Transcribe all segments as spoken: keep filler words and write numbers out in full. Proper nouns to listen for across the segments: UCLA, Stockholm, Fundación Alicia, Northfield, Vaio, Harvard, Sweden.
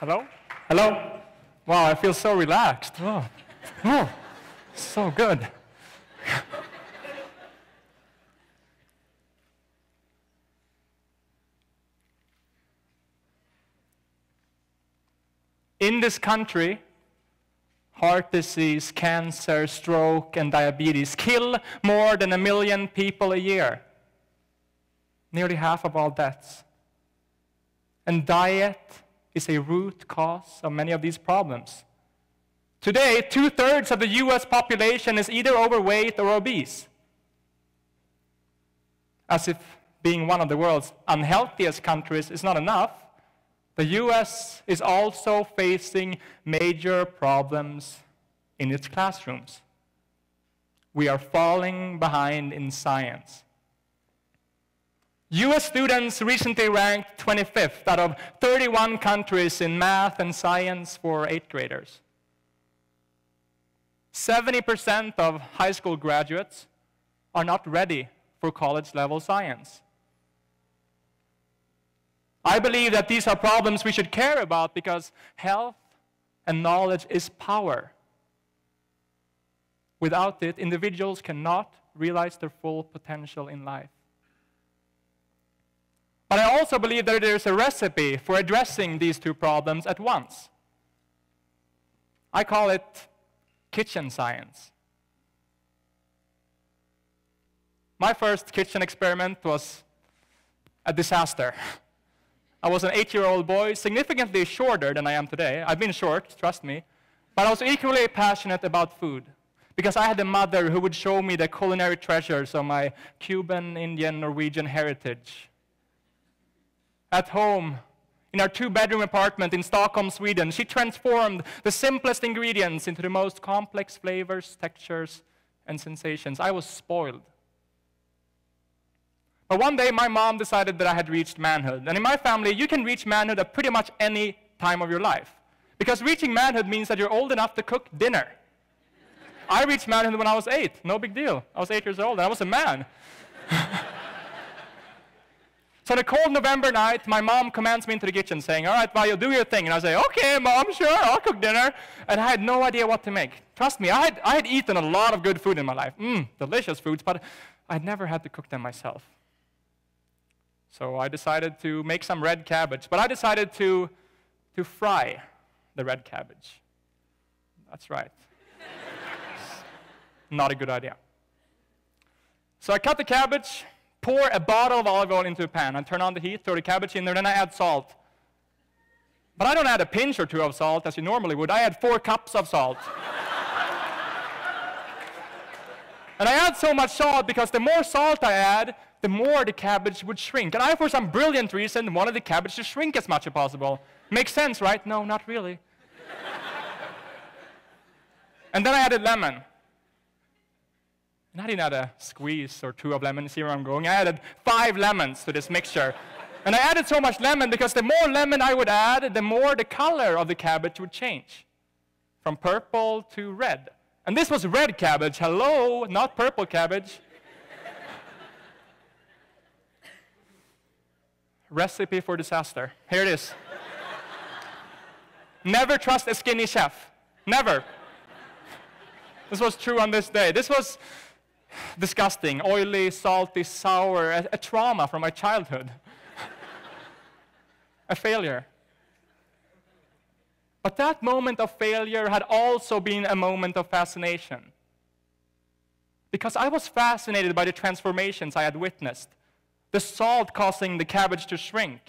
Hello? Hello? Wow, I feel so relaxed. Oh, oh so good. In this country, heart disease, cancer, stroke, and diabetes kill more than a million people a year. Nearly half of all deaths. And diet is a root cause of many of these problems. Today, two-thirds of the U S population is either overweight or obese. As if being one of the world's unhealthiest countries is not enough, the U S is also facing major problems in its classrooms. We are falling behind in science. U S students recently ranked twenty-fifth out of thirty-one countries in math and science for eighth graders. seventy percent of high school graduates are not ready for college-level science. I believe that these are problems we should care about because health and knowledge is power. Without it, individuals cannot realize their full potential in life. But I also believe that there is a recipe for addressing these two problems at once. I call it kitchen science. My first kitchen experiment was a disaster. I was an eight-year-old boy, significantly shorter than I am today. I've been short, trust me. But I was equally passionate about food, because I had a mother who would show me the culinary treasures of my Cuban, Indian, Norwegian heritage. At home, in our two-bedroom apartment in Stockholm, Sweden, she transformed the simplest ingredients into the most complex flavors, textures, and sensations. I was spoiled. But one day, my mom decided that I had reached manhood. And in my family, you can reach manhood at pretty much any time of your life. Because reaching manhood means that you're old enough to cook dinner. I reached manhood when I was eight. No big deal. I was eight years old, and I was a man. So on a cold November night, my mom commands me into the kitchen, saying, all right, Vaio, do your thing. And I say, OK, Mom, sure, I'll cook dinner. And I had no idea what to make. Trust me, I had, I had eaten a lot of good food in my life. Mmm, delicious foods, but I'd never had to cook them myself. So I decided to make some red cabbage, but I decided to, to fry the red cabbage. That's right. Not a good idea. So I cut the cabbage, pour a bottle of olive oil into a pan, and turn on the heat, throw the cabbage in there, then I add salt. But I don't add a pinch or two of salt, as you normally would. I add four cups of salt. And I add so much salt because the more salt I add, the more the cabbage would shrink. And I, for some brilliant reason, wanted the cabbage to shrink as much as possible. Makes sense, right? No, not really. And then I added lemon. And I didn't add a squeeze or two of lemon. See where I'm going? I added five lemons to this mixture. And I added so much lemon because the more lemon I would add, the more the color of the cabbage would change, from purple to red. And this was red cabbage. Hello, not purple cabbage. Recipe for disaster. Here it is. Never trust a skinny chef. Never. This was true on this day. This was disgusting, oily, salty, sour, a, a trauma from my childhood. A failure. But that moment of failure had also been a moment of fascination. Because I was fascinated by the transformations I had witnessed. The salt causing the cabbage to shrink.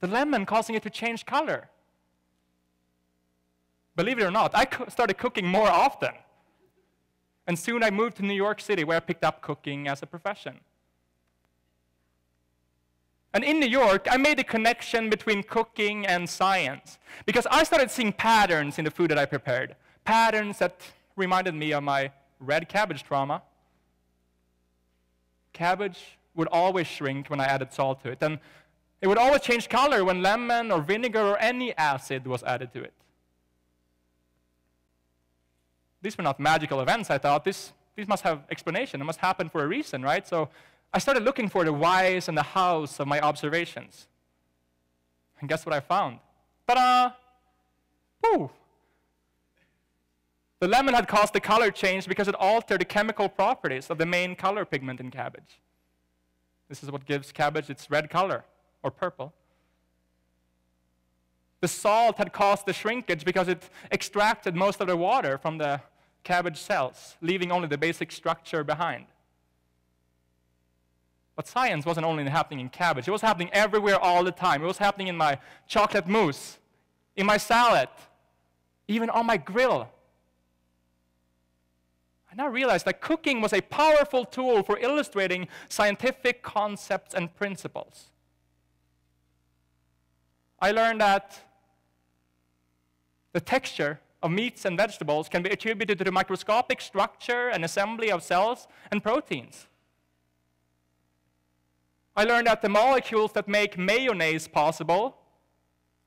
The lemon causing it to change color. Believe it or not, I co- started cooking more often. And soon I moved to New York City, where I picked up cooking as a profession. And in New York, I made a connection between cooking and science. Because I started seeing patterns in the food that I prepared. Patterns that reminded me of my red cabbage trauma. Cabbage would always shrink when I added salt to it. And it would always change color when lemon or vinegar or any acid was added to it. These were not magical events, I thought. This, these must have explanation. It must happen for a reason, right? So I started looking for the whys and the hows of my observations. And guess what I found? Ta-da! Woo! The lemon had caused the color change because it altered the chemical properties of the main color pigment in cabbage. This is what gives cabbage its red color, or purple. The salt had caused the shrinkage because it extracted most of the water from the cabbage cells, leaving only the basic structure behind. But science wasn't only happening in cabbage. It was happening everywhere all the time. It was happening in my chocolate mousse, in my salad, even on my grill. And I realized that cooking was a powerful tool for illustrating scientific concepts and principles. I learned that the texture of meats and vegetables can be attributed to the microscopic structure and assembly of cells and proteins. I learned that the molecules that make mayonnaise possible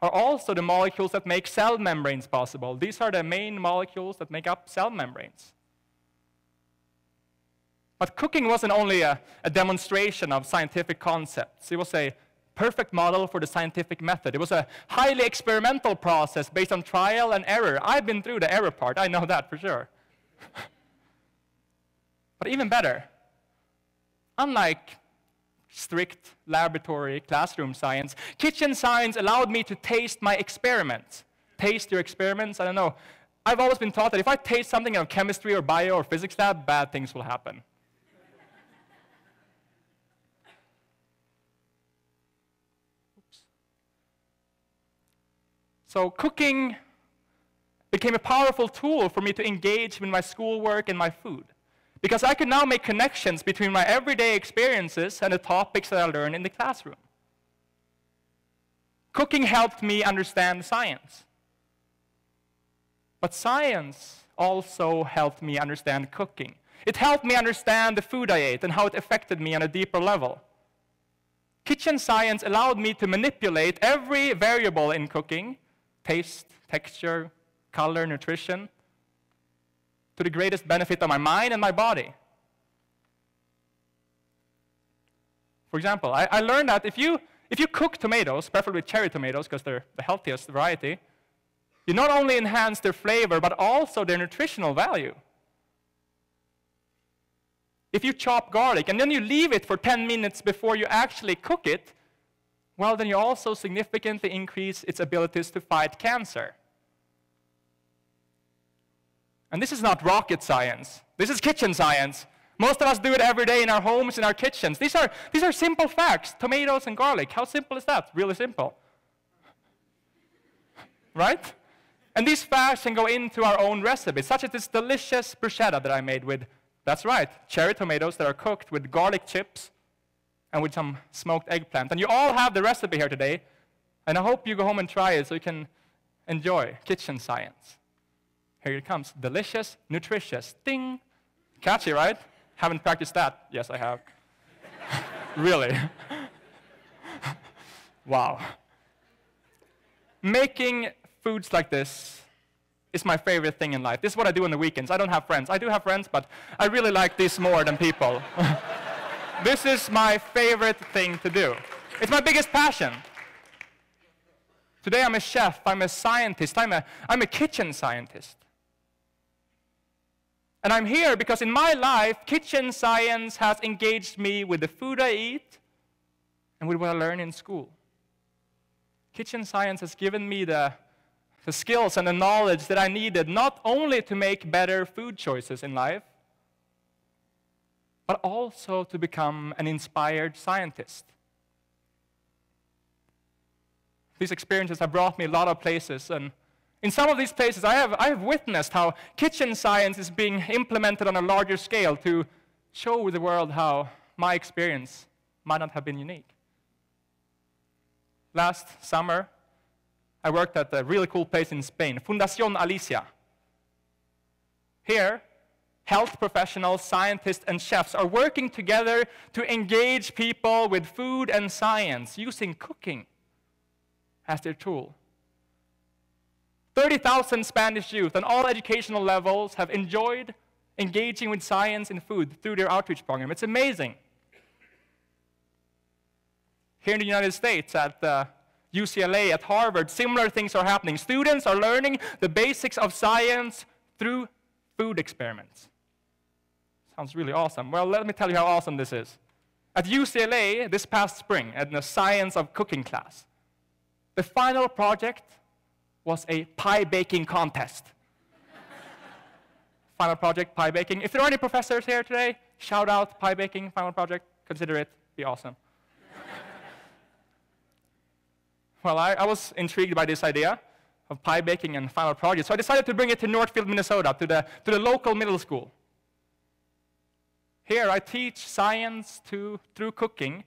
are also the molecules that make cell membranes possible. These are the main molecules that make up cell membranes. But cooking wasn't only a, a demonstration of scientific concepts. It was a perfect model for the scientific method. It was a highly experimental process based on trial and error. I've been through the error part. I know that for sure. But even better, unlike strict laboratory classroom science, kitchen science allowed me to taste my experiments. Taste your experiments? I don't know. I've always been taught that if I taste something in a chemistry or bio or physics lab, bad things will happen. Oops. So cooking became a powerful tool for me to engage in my schoolwork and my food, because I could now make connections between my everyday experiences and the topics that I learned in the classroom. Cooking helped me understand science. But science also helped me understand cooking. It helped me understand the food I ate and how it affected me on a deeper level. Kitchen science allowed me to manipulate every variable in cooking, taste, texture, color, nutrition, to the greatest benefit of my mind and my body. For example, I, I learned that if you, if you cook tomatoes, preferably cherry tomatoes because they're the healthiest variety, you not only enhance their flavor, but also their nutritional value. If you chop garlic and then you leave it for ten minutes before you actually cook it, well, then you also significantly increase its abilities to fight cancer. And this is not rocket science. This is kitchen science. Most of us do it every day in our homes, in our kitchens. These are, these are simple facts. Tomatoes and garlic. How simple is that? Really simple. Right? And these facts can go into our own recipes, such as this delicious bruschetta that I made with, that's right, cherry tomatoes that are cooked with garlic chips and with some smoked eggplant. And you all have the recipe here today, and I hope you go home and try it so you can enjoy kitchen science. Here it comes. Delicious, nutritious, ding. Catchy, right? Haven't practiced that. Yes, I have. Really? Wow. Making foods like this is my favorite thing in life. This is what I do on the weekends. I don't have friends. I do have friends, but I really like this more than people. This is my favorite thing to do. It's my biggest passion. Today I'm a chef, I'm a scientist, I'm a, I'm a kitchen scientist. And I'm here because in my life, kitchen science has engaged me with the food I eat and with what I learn in school. Kitchen science has given me the, the skills and the knowledge that I needed not only to make better food choices in life, but also to become an inspired scientist. These experiences have brought me a lot of places, and in some of these places I have, I have witnessed how kitchen science is being implemented on a larger scale to show the world how my experience might not have been unique. Last summer, I worked at a really cool place in Spain, Fundación Alicia. Here, health professionals, scientists, and chefs are working together to engage people with food and science using cooking as their tool. thirty thousand Spanish youth on all educational levels have enjoyed engaging with science and food through their outreach program. It's amazing. Here in the United States at uh, U C L A, at Harvard, similar things are happening. Students are learning the basics of science through food experiments. Sounds really awesome. Well, let me tell you how awesome this is. At U C L A this past spring, at the Science of Cooking class, the final project was a pie baking contest. Final project, pie baking. If there are any professors here today, shout out pie baking, final project, consider it, be awesome. Well, I, I was intrigued by this idea of pie baking and final project, so I decided to bring it to Northfield, Minnesota, to the, to the local middle school. Here, I teach science to, through cooking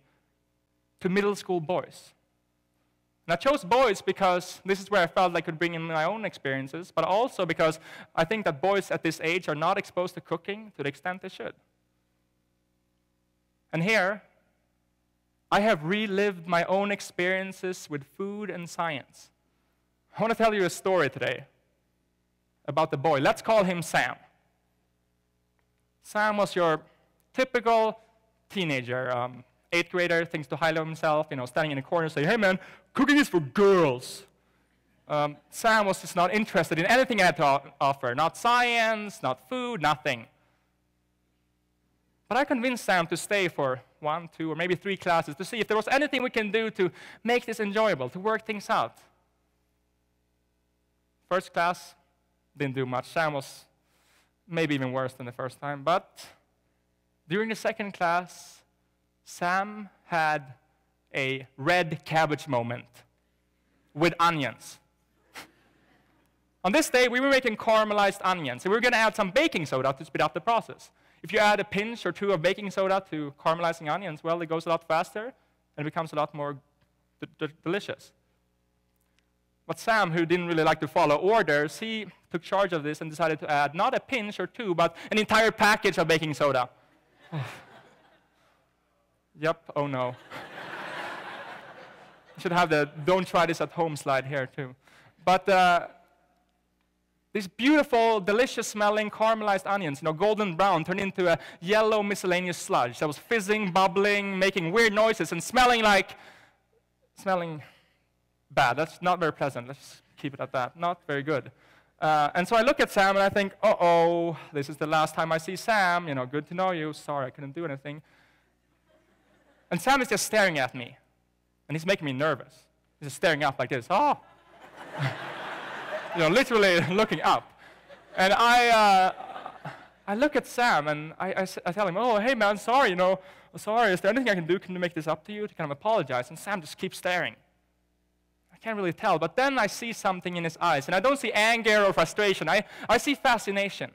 to middle school boys. And I chose boys because this is where I felt I could bring in my own experiences, but also because I think that boys at this age are not exposed to cooking to the extent they should. And here, I have relived my own experiences with food and science. I want to tell you a story today about the boy. Let's call him Sam. Sam was your typical teenager, um, eighth grader, thinks too highly of himself, you know, standing in a corner saying, "Hey man, cooking is for girls." Um, Sam was just not interested in anything I had to offer, not science, not food, nothing. But I convinced Sam to stay for one, two, or maybe three classes to see if there was anything we can do to make this enjoyable, to work things out. First class, didn't do much. Sam was maybe even worse than the first time, but during the second class, Sam had a red cabbage moment with onions. On this day, we were making caramelized onions, and we were going to add some baking soda to speed up the process. If you add a pinch or two of baking soda to caramelizing onions, well, it goes a lot faster and becomes a lot more delicious. But Sam, who didn't really like to follow orders, he took charge of this and decided to add not a pinch or two, but an entire package of baking soda. Yep, oh no. I should have the "don't try this at home" slide here too. But uh, these beautiful, delicious-smelling caramelized onions, you know, golden brown, turned into a yellow miscellaneous sludge that was fizzing, bubbling, making weird noises, and smelling like, smelling bad. That's not very pleasant. Let's keep it at that. Not very good. Uh, and so I look at Sam and I think, uh-oh, this is the last time I see Sam. You know, good to know you. Sorry, I couldn't do anything. And Sam is just staring at me, and he's making me nervous. He's just staring up like this. Oh. You know, literally looking up. And I, uh, I look at Sam, and I, I, I tell him, "Oh, hey, man, sorry, you know, sorry. Is there anything I can do to make this up to you, to kind of apologize?" And Sam just keeps staring. I can't really tell, but then I see something in his eyes, and I don't see anger or frustration. I, I see fascination.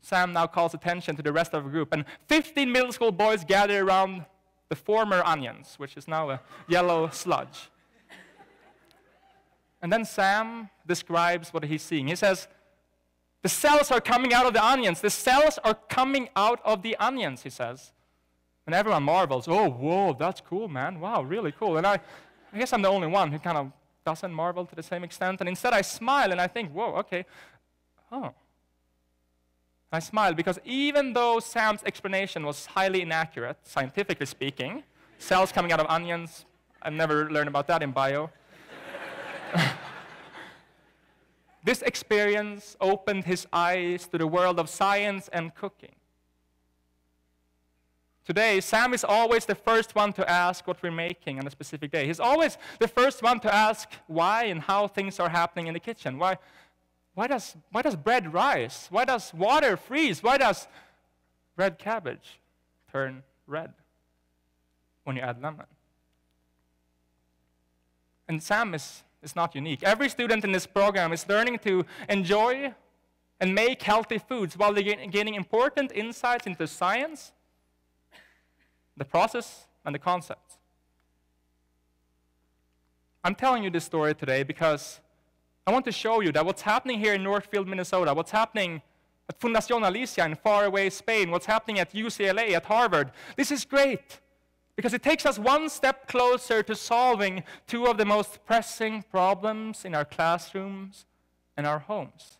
Sam now calls attention to the rest of the group, and fifteen middle school boys gather around the former onions, which is now a yellow sludge. And then Sam describes what he's seeing. He says, "The cells are coming out of the onions. The cells are coming out of the onions," he says. And everyone marvels. "Oh, whoa, that's cool, man. Wow, really cool." And I, I guess I'm the only one who kind of doesn't marvel to the same extent. And instead I smile and I think, whoa, okay. Oh. I smile because even though Sam's explanation was highly inaccurate, scientifically speaking, cells coming out of onions, I've never learned about that in bio. This experience opened his eyes to the world of science and cooking. Today, Sam is always the first one to ask what we're making on a specific day. He's always the first one to ask why and how things are happening in the kitchen. Why, why, does, why does bread rise? Why does water freeze? Why does red cabbage turn red when you add lemon? And Sam is, is not unique. Every student in this program is learning to enjoy and make healthy foods while they're gaining important insights into science, the process, and the concepts. I'm telling you this story today because I want to show you that what's happening here in Northfield, Minnesota, what's happening at Fundación Alicia in faraway Spain, what's happening at U C L A, at Harvard, this is great. Because it takes us one step closer to solving two of the most pressing problems in our classrooms and our homes.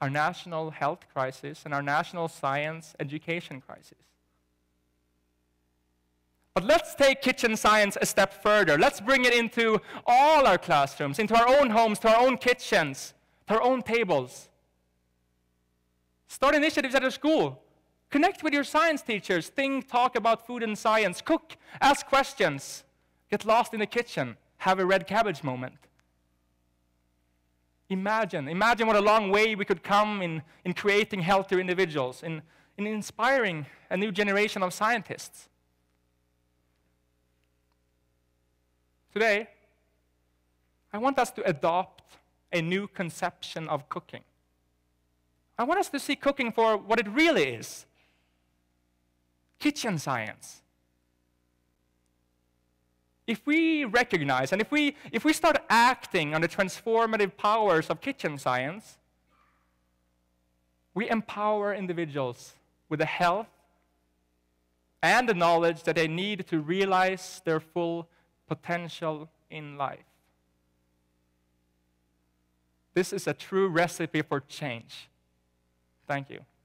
Our national health crisis and our national science education crisis. But let's take kitchen science a step further. Let's bring it into all our classrooms, into our own homes, to our own kitchens, to our own tables. Start initiatives at your school. Connect with your science teachers. Think, talk about food and science. Cook, ask questions. Get lost in the kitchen. Have a red cabbage moment. Imagine, imagine what a long way we could come in, in creating healthier individuals, in, in inspiring a new generation of scientists. Today, I want us to adopt a new conception of cooking. I want us to see cooking for what it really is: kitchen science. If we recognize and if we, if we start acting on the transformative powers of kitchen science, we empower individuals with the health and the knowledge that they need to realize their full potential in life. This is a true recipe for change. Thank you.